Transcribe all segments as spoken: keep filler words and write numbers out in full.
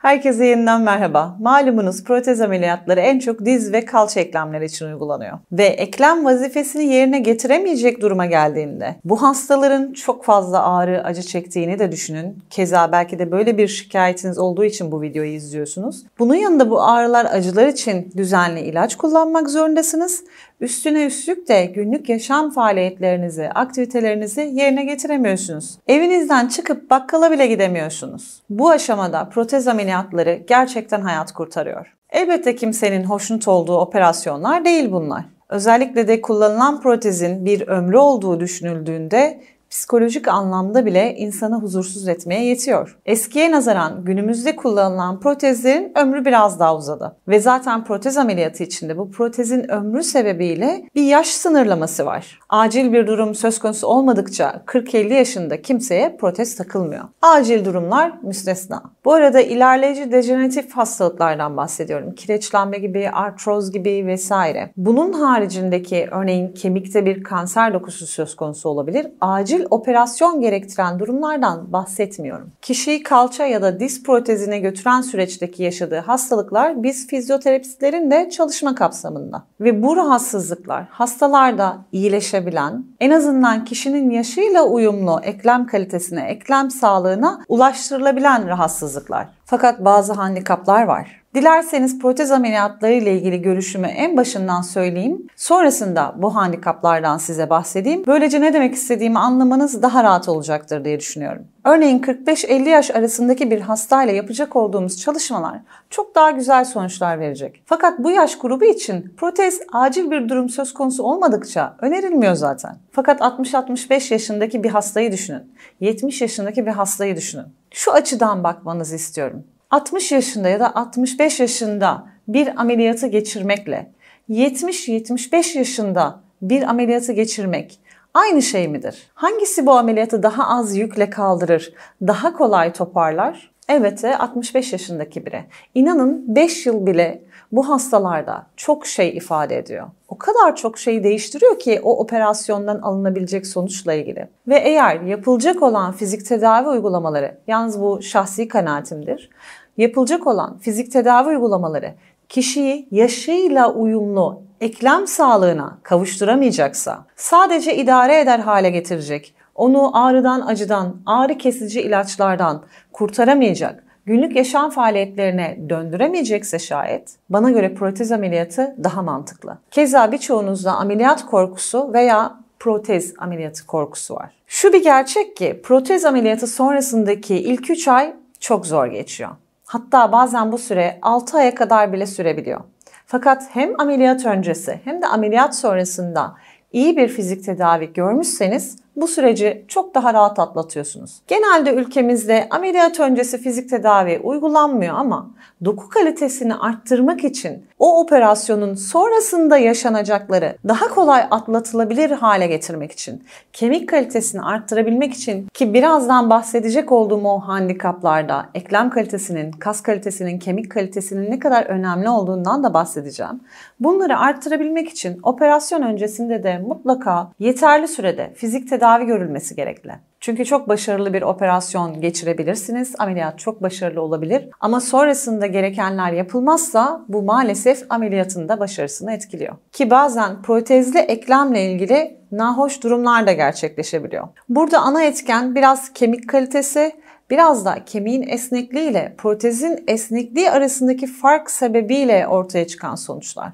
Herkese yeniden merhaba. Malumunuz protez ameliyatları en çok diz ve kalça eklemleri için uygulanıyor. Ve eklem vazifesini yerine getiremeyecek duruma geldiğinde bu hastaların çok fazla ağrı, acı çektiğini de düşünün. Keza belki de böyle bir şikayetiniz olduğu için bu videoyu izliyorsunuz. Bunun yanında bu ağrılar, acılar için düzenli ilaç kullanmak zorundasınız. Üstüne üstlük de günlük yaşam faaliyetlerinizi, aktivitelerinizi yerine getiremiyorsunuz. Evinizden çıkıp bakkala bile gidemiyorsunuz. Bu aşamada protez ameliyatları gerçekten hayat kurtarıyor. Elbette kimsenin hoşnut olduğu operasyonlar değil bunlar. Özellikle de kullanılan protezin bir ömrü olduğu düşünüldüğünde psikolojik anlamda bile insanı huzursuz etmeye yetiyor. Eskiye nazaran günümüzde kullanılan protezlerin ömrü biraz daha uzadı. Ve zaten protez ameliyatı içinde bu protezin ömrü sebebiyle bir yaş sınırlaması var. Acil bir durum söz konusu olmadıkça kırk elli yaşında kimseye protez takılmıyor. Acil durumlar müstesna. Bu arada ilerleyici dejeneratif hastalıklardan bahsediyorum. Kireçlenme gibi, artroz gibi vesaire. Bunun haricindeki örneğin kemikte bir kanser dokusu söz konusu olabilir. Acil operasyon gerektiren durumlardan bahsetmiyorum. Kişiyi kalça ya da diz protezine götüren süreçteki yaşadığı hastalıklar biz fizyoterapistlerin de çalışma kapsamında. Ve bu rahatsızlıklar hastalarda iyileşebilen, en azından kişinin yaşıyla uyumlu eklem kalitesine, eklem sağlığına ulaştırılabilen rahatsızlıklar. Fakat bazı handikaplar var. Dilerseniz protez ameliyatları ile ilgili görüşümü en başından söyleyeyim. Sonrasında bu handikaplardan size bahsedeyim. Böylece ne demek istediğimi anlamanız daha rahat olacaktır diye düşünüyorum. Örneğin kırk beş elli yaş arasındaki bir hastayla yapacak olduğumuz çalışmalar çok daha güzel sonuçlar verecek. Fakat bu yaş grubu için protez acil bir durum söz konusu olmadıkça önerilmiyor zaten. Fakat altmış altmış beş yaşındaki bir hastayı düşünün. yetmiş yaşındaki bir hastayı düşünün. Şu açıdan bakmanızı istiyorum. altmış yaşında ya da altmış beş yaşında bir ameliyatı geçirmekle yetmiş yetmiş beş yaşında bir ameliyatı geçirmek aynı şey midir? Hangisi bu ameliyatı daha az yükle kaldırır, daha kolay toparlar? Evet, altmış beş yaşındaki biri. İnanın beş yıl bile bu hastalarda çok şey ifade ediyor. O kadar çok şey değiştiriyor ki o operasyondan alınabilecek sonuçla ilgili. Ve eğer yapılacak olan fizik tedavi uygulamaları, yalnız bu şahsi kanaatimdir, yapılacak olan fizik tedavi uygulamaları kişiyi yaşıyla uyumlu eklem sağlığına kavuşturamayacaksa, sadece idare eder hale getirecek, onu ağrıdan, acıdan, ağrı kesici ilaçlardan kurtaramayacak, günlük yaşam faaliyetlerine döndüremeyecekse şayet, bana göre protez ameliyatı daha mantıklı. Keza birçoğunuzda ameliyat korkusu veya protez ameliyatı korkusu var. Şu bir gerçek ki protez ameliyatı sonrasındaki ilk üç ay çok zor geçiyor. Hatta bazen bu süre altı aya kadar bile sürebiliyor. Fakat hem ameliyat öncesi hem de ameliyat sonrasında iyi bir fizik tedavi görmüşseniz bu süreci çok daha rahat atlatıyorsunuz. Genelde ülkemizde ameliyat öncesi fizik tedavi uygulanmıyor ama doku kalitesini arttırmak için o operasyonun sonrasında yaşanacakları daha kolay atlatılabilir hale getirmek için, kemik kalitesini arttırabilmek için ki birazdan bahsedecek olduğum o handikaplarda eklem kalitesinin, kas kalitesinin, kemik kalitesinin ne kadar önemli olduğundan da bahsedeceğim. Bunları arttırabilmek için operasyon öncesinde de mutlaka yeterli sürede fizik tedavi tedavi görülmesi gerekli. Çünkü çok başarılı bir operasyon geçirebilirsiniz. Ameliyat çok başarılı olabilir. Ama sonrasında gerekenler yapılmazsa bu maalesef ameliyatın da başarısını etkiliyor. Ki bazen protezli eklemle ilgili nahoş durumlar da gerçekleşebiliyor. Burada ana etken biraz kemik kalitesi, biraz da kemiğin esnekliği ile protezin esnekliği arasındaki fark sebebiyle ortaya çıkan sonuçlar.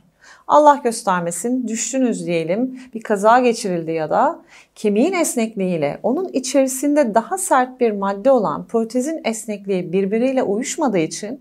Allah göstermesin düştünüz diyelim, bir kaza geçirildi ya da kemiğin esnekliğiyle onun içerisinde daha sert bir madde olan protezin esnekliği birbiriyle uyuşmadığı için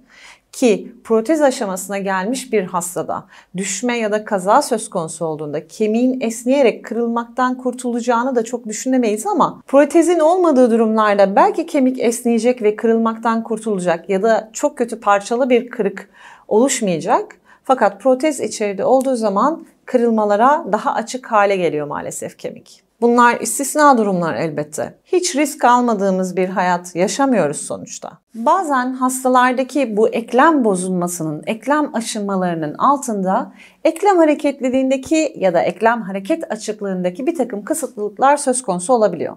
ki protez aşamasına gelmiş bir hastada düşme ya da kaza söz konusu olduğunda kemiğin esneyerek kırılmaktan kurtulacağını da çok düşünemeyiz ama protezin olmadığı durumlarda belki kemik esneyecek ve kırılmaktan kurtulacak ya da çok kötü parçalı bir kırık oluşmayacak. Fakat protez içeride olduğu zaman kırılmalara daha açık hale geliyor maalesef kemik. Bunlar istisna durumlar elbette. Hiç risk almadığımız bir hayat yaşamıyoruz sonuçta. Bazen hastalardaki bu eklem bozulmasının, eklem aşınmalarının altında eklem hareketliliğindeki ya da eklem hareket açıklığındaki bir takım kısıtlılıklar söz konusu olabiliyor.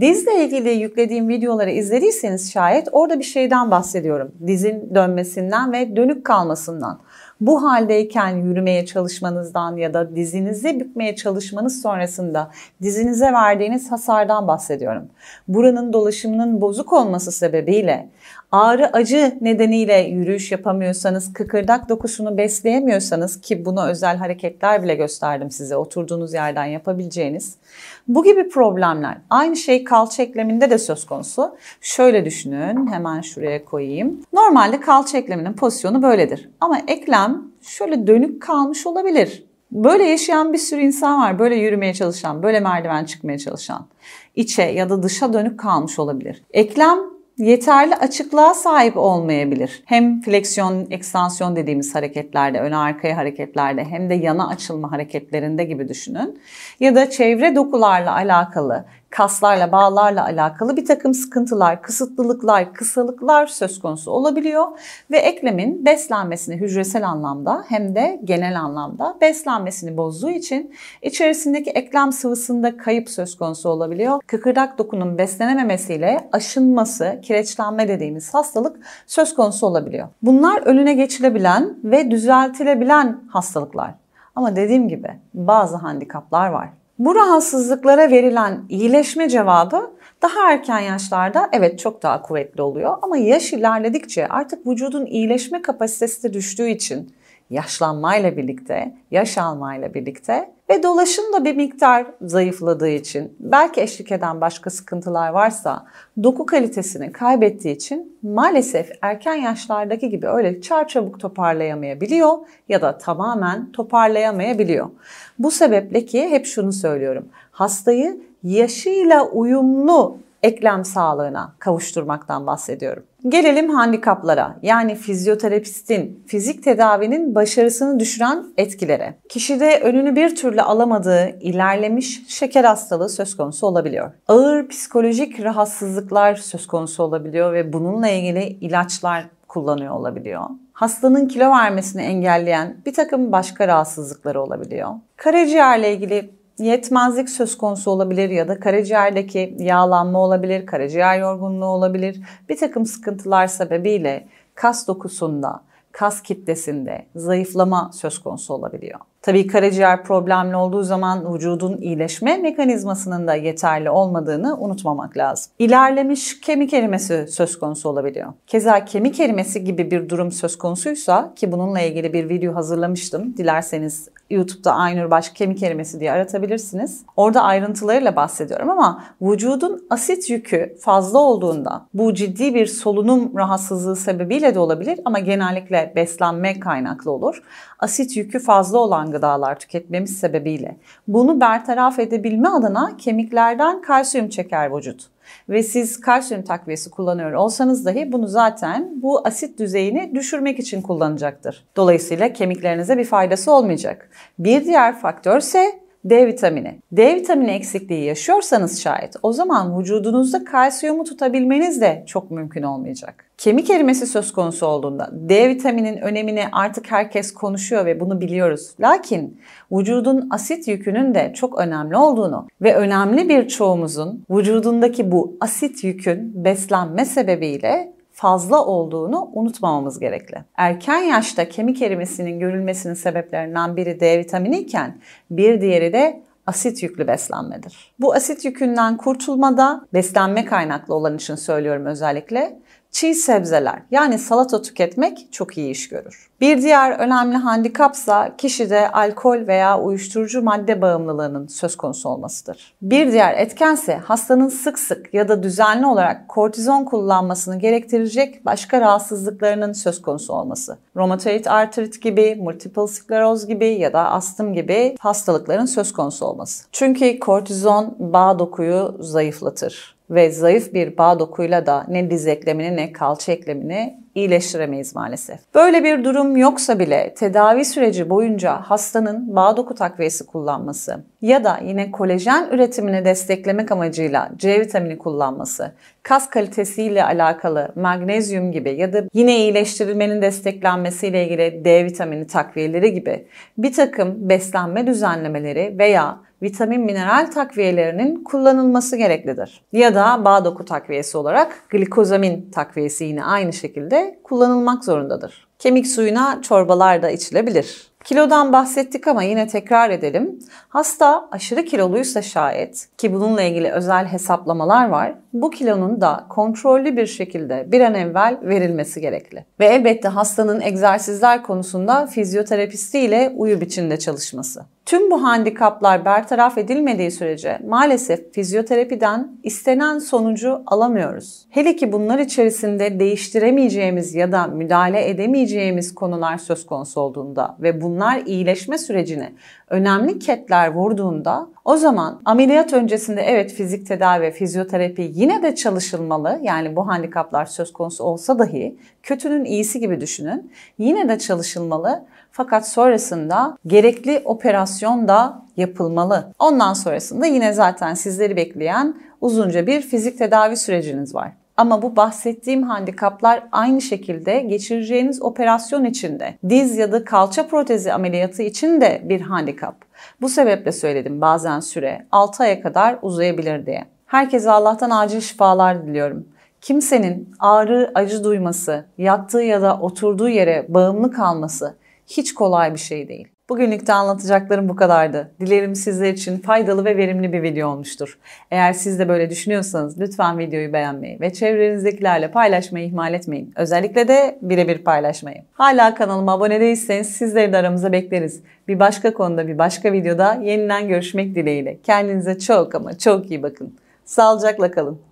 Dizle ilgili yüklediğim videoları izlediyseniz şayet orada bir şeyden bahsediyorum. Dizin dönmesinden ve dönük kalmasından. Bu haldeyken yürümeye çalışmanızdan ya da dizinizi bükmeye çalışmanız sonrasında dizinize verdiğiniz hasardan bahsediyorum. Buranın dolaşımının bozuk olması sebebiyle, ağrı acı nedeniyle yürüyüş yapamıyorsanız, kıkırdak dokusunu besleyemiyorsanız ki buna özel hareketler bile gösterdim size oturduğunuz yerden yapabileceğiniz. Bu gibi problemler, aynı şey kalça ekleminde de söz konusu. Şöyle düşünün, hemen şuraya koyayım. Normalde kalça ekleminin pozisyonu böyledir ama eklem şöyle dönük kalmış olabilir. Böyle yaşayan bir sürü insan var. Böyle yürümeye çalışan, böyle merdiven çıkmaya çalışan. İçe ya da dışa dönük kalmış olabilir. Eklem yeterli açıklığa sahip olmayabilir. Hem fleksiyon, ekstansiyon dediğimiz hareketlerde, öne arkaya hareketlerde hem de yana açılma hareketlerinde gibi düşünün. Ya da çevre dokularla alakalı, kaslarla, bağlarla alakalı bir takım sıkıntılar, kısıtlılıklar, kısalıklar söz konusu olabiliyor. Ve eklemin beslenmesini hücresel anlamda hem de genel anlamda beslenmesini bozduğu için içerisindeki eklem sıvısında kayıp söz konusu olabiliyor. Kıkırdak dokunun beslenememesiyle aşınması, kireçlenme dediğimiz hastalık söz konusu olabiliyor. Bunlar önüne geçilebilen ve düzeltilebilen hastalıklar. Ama dediğim gibi bazı handikaplar var. Bu rahatsızlıklara verilen iyileşme cevabı daha erken yaşlarda evet çok daha kuvvetli oluyor ama yaş ilerledikçe artık vücudun iyileşme kapasitesi de düştüğü için yaşlanmayla birlikte, yaş almayla birlikte ve dolaşım da bir miktar zayıfladığı için, belki eşlik eden başka sıkıntılar varsa doku kalitesini kaybettiği için maalesef erken yaşlardaki gibi öyle çarçabuk toparlayamayabiliyor ya da tamamen toparlayamayabiliyor. Bu sebeple ki hep şunu söylüyorum, hastayı yaşıyla uyumlu eklem sağlığına kavuşturmaktan bahsediyorum. Gelelim handikaplara, yani fizyoterapistin fizik tedavinin başarısını düşüren etkilere. Kişide önünü bir türlü alamadığı ilerlemiş şeker hastalığı söz konusu olabiliyor. Ağır psikolojik rahatsızlıklar söz konusu olabiliyor ve bununla ilgili ilaçlar kullanıyor olabiliyor. Hastanın kilo vermesini engelleyen bir takım başka rahatsızlıkları olabiliyor. Karaciğerle ilgili yetmezlik söz konusu olabilir ya da karaciğerdeki yağlanma olabilir, karaciğer yorgunluğu olabilir. Bir takım sıkıntılar sebebiyle kas dokusunda, kas kitlesinde zayıflama söz konusu olabiliyor. Tabii karaciğer problemli olduğu zaman vücudun iyileşme mekanizmasının da yeterli olmadığını unutmamak lazım. İlerlemiş kemik erimesi söz konusu olabiliyor. Keza kemik erimesi gibi bir durum söz konusuysa ki bununla ilgili bir video hazırlamıştım. Dilerseniz YouTube'da Aynur BAŞ kemik erimesi diye aratabilirsiniz. Orada ayrıntılarıyla bahsediyorum ama vücudun asit yükü fazla olduğunda bu ciddi bir solunum rahatsızlığı sebebiyle de olabilir ama genellikle beslenme kaynaklı olur. Asit yükü fazla olan gıdalar tüketmemiz sebebiyle bunu bertaraf edebilme adına kemiklerden kalsiyum çeker vücut. Ve siz kalsiyum takviyesi kullanıyor olsanız dahi bunu zaten bu asit düzeyini düşürmek için kullanacaktır. Dolayısıyla kemiklerinize bir faydası olmayacak. Bir diğer faktör ise D vitamini. D vitamini eksikliği yaşıyorsanız şayet o zaman vücudunuzda kalsiyumu tutabilmeniz de çok mümkün olmayacak. Kemik erimesi söz konusu olduğunda D vitaminin önemini artık herkes konuşuyor ve bunu biliyoruz. Lakin vücudun asit yükünün de çok önemli olduğunu ve önemli bir çoğumuzun vücudundaki bu asit yükün beslenme sebebiyle fazla olduğunu unutmamamız gerekli. Erken yaşta kemik erimesinin görülmesinin sebeplerinden biri D vitamini iken bir diğeri de asit yüklü beslenmedir. Bu asit yükünden kurtulmada beslenme kaynaklı olan için söylüyorum özellikle. Çiğ sebzeler yani salata tüketmek çok iyi iş görür. Bir diğer önemli handikapsa kişide alkol veya uyuşturucu madde bağımlılığının söz konusu olmasıdır. Bir diğer etkense hastanın sık sık ya da düzenli olarak kortizon kullanmasını gerektirecek başka rahatsızlıklarının söz konusu olması. Romatoid artrit gibi, multiple skleroz gibi ya da astım gibi hastalıkların söz konusu olması. Çünkü kortizon bağ dokuyu zayıflatır. Ve zayıf bir bağ dokuyla da ne diz eklemini ne kalça eklemini iyileştiremeyiz maalesef. Böyle bir durum yoksa bile tedavi süreci boyunca hastanın bağ doku takviyesi kullanması ya da yine kolajen üretimini desteklemek amacıyla C vitamini kullanması, kas kalitesiyle alakalı magnezyum gibi ya da yine iyileştirilmenin desteklenmesiyle ilgili D vitamini takviyeleri gibi bir takım beslenme düzenlemeleri veya vitamin mineral takviyelerinin kullanılması gereklidir. Ya da bağ doku takviyesi olarak glikozamin takviyesi yine aynı şekilde kullanılmak zorundadır. Kemik suyuna çorbalar da içilebilir. Kilodan bahsettik ama yine tekrar edelim. Hasta aşırı kiloluysa şayet, ki bununla ilgili özel hesaplamalar var, bu kilonun da kontrollü bir şekilde bir an evvel verilmesi gerekli. Ve elbette hastanın egzersizler konusunda fizyoterapistiyle uyum içinde çalışması. Tüm bu handikaplar bertaraf edilmediği sürece maalesef fizyoterapiden istenen sonucu alamıyoruz. Hele ki bunlar içerisinde değiştiremeyeceğimiz ya da müdahale edemeyeceğimiz konular söz konusu olduğunda ve bunlar iyileşme sürecine önemli ketler vurduğunda, o zaman ameliyat öncesinde evet fizik tedavi ve fizyoterapi yine de çalışılmalı. Yani bu handikaplar söz konusu olsa dahi kötünün iyisi gibi düşünün. Yine de çalışılmalı. Fakat sonrasında gerekli operasyon da yapılmalı. Ondan sonrasında yine zaten sizleri bekleyen uzunca bir fizik tedavi süreciniz var. Ama bu bahsettiğim handikaplar aynı şekilde geçireceğiniz operasyon içinde, diz ya da kalça protezi ameliyatı için de bir handikap. Bu sebeple söyledim, bazen süre altı aya kadar uzayabilir diye. Herkese Allah'tan acil şifalar diliyorum. Kimsenin ağrı, acı duyması, yattığı ya da oturduğu yere bağımlı kalması hiç kolay bir şey değil. Bugünlük de anlatacaklarım bu kadardı. Dilerim sizler için faydalı ve verimli bir video olmuştur. Eğer siz de böyle düşünüyorsanız lütfen videoyu beğenmeyi ve çevrenizdekilerle paylaşmayı ihmal etmeyin. Özellikle de birebir paylaşmayı. Hala kanalıma abone değilseniz sizleri de aramıza bekleriz. Bir başka konuda, bir başka videoda yeniden görüşmek dileğiyle. Kendinize çok ama çok iyi bakın. Sağlıcakla kalın.